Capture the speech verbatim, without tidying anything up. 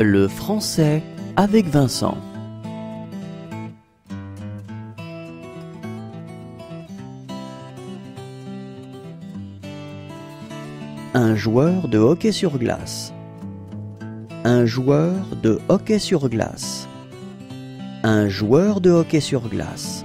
Le français avec Vincent. Un joueur de hockey sur glace. Un joueur de hockey sur glace. Un joueur de hockey sur glace.